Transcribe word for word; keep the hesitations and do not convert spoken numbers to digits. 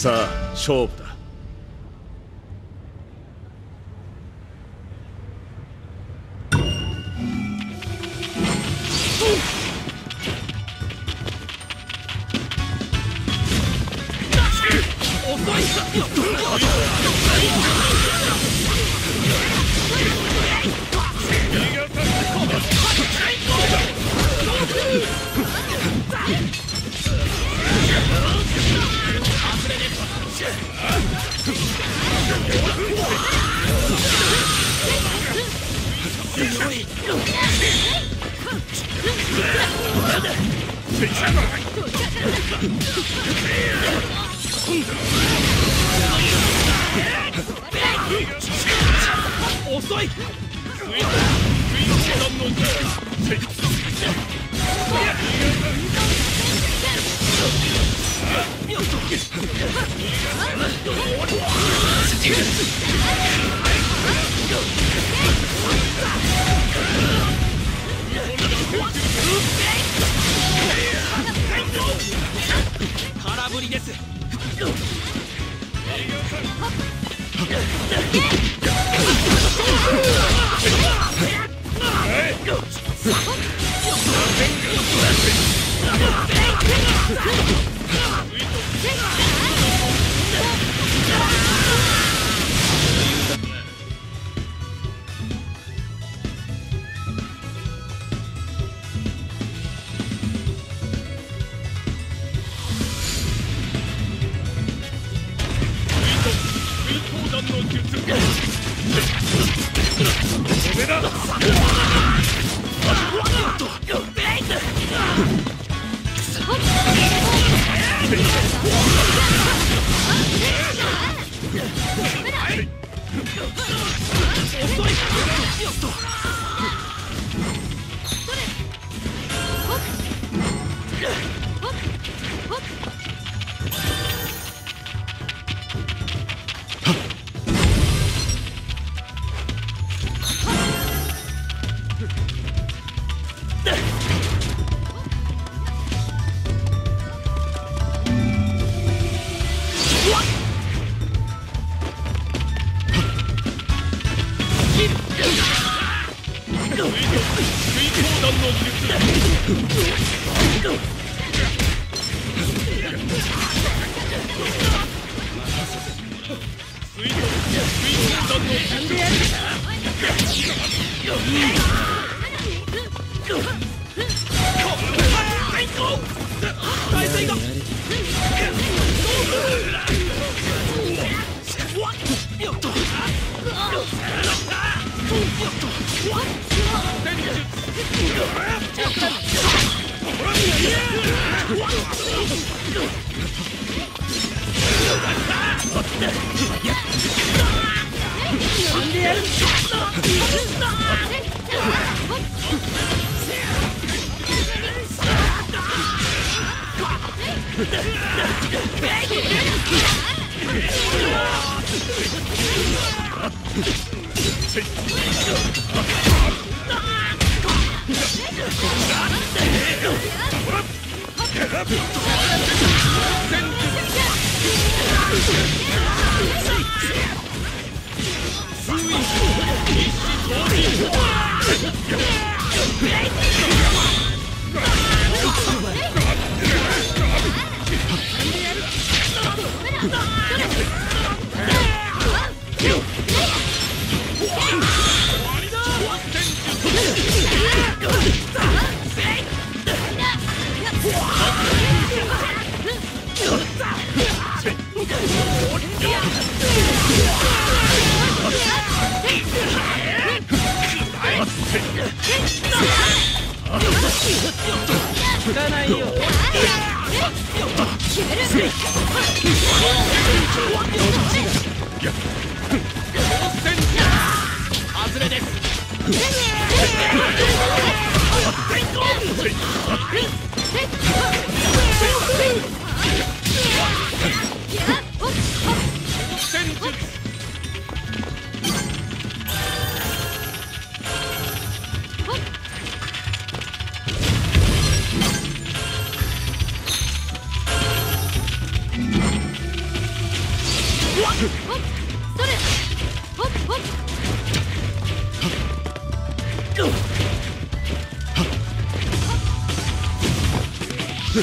さあ勝負だ。術。